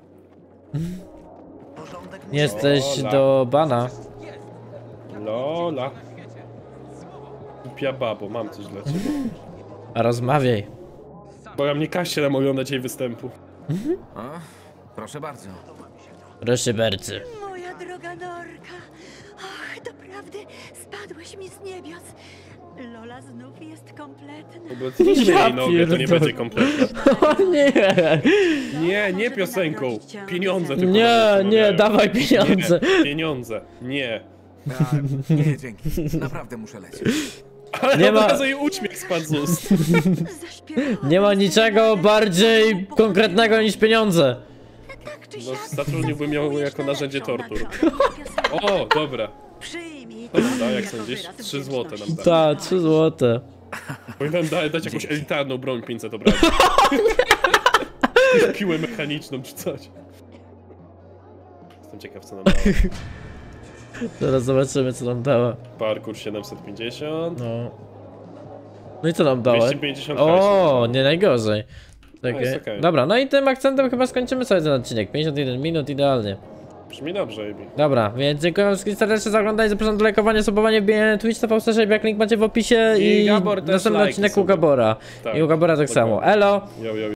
Jesteś Lola. Do bana. Lola. Pia babo, mam coś dla ciebie. Rozmawiaj. Bo ja mnie kaścielem oglądać jej występu. O, proszę bardzo. Proszę bardzo. Moja droga norka. Och, doprawdy spadłeś mi z niebios. Lola znów jest kompletna. Obecnie nogę, to nie będzie kompletna. O nie! Nie, nie piosenką. Pieniądze tylko. Nie, dawaj pieniądze. Nie, pieniądze, nie. Nie, dzięki. Naprawdę muszę lecieć. Ale nie ma... uśmiech spadł z ust. Nie ma niczego bardziej konkretnego niż pieniądze. No, zatrudniłbym ją jako narzędzie tortur. O, dobra. To, jak sądzisz? 3 złote nam da. Tak, 3 złote. Powinienem dać jakąś elitarną broń 500 obrażeń. Piłę mechaniczną czy coś. Jestem ciekaw, co nam dała. Zaraz zobaczymy, co nam dała. Parkour 750. No. No i co nam dała? 250. O, nie najgorzej. Okay. Okay. Dobra, no i tym akcentem chyba skończymy sobie ten odcinek. 51 minut, idealnie. Brzmi dobrze, Eybi. Dobra, więc dziękuję wszystkim serdecznie za oglądanie, zapraszam do lajkowania, subowanie, wbijanie Twitch, /Eybi, jak link macie w opisie i następny odcinek u Gabora. Tak. I u Gabora tak samo. Elo! Yo, yo, yo.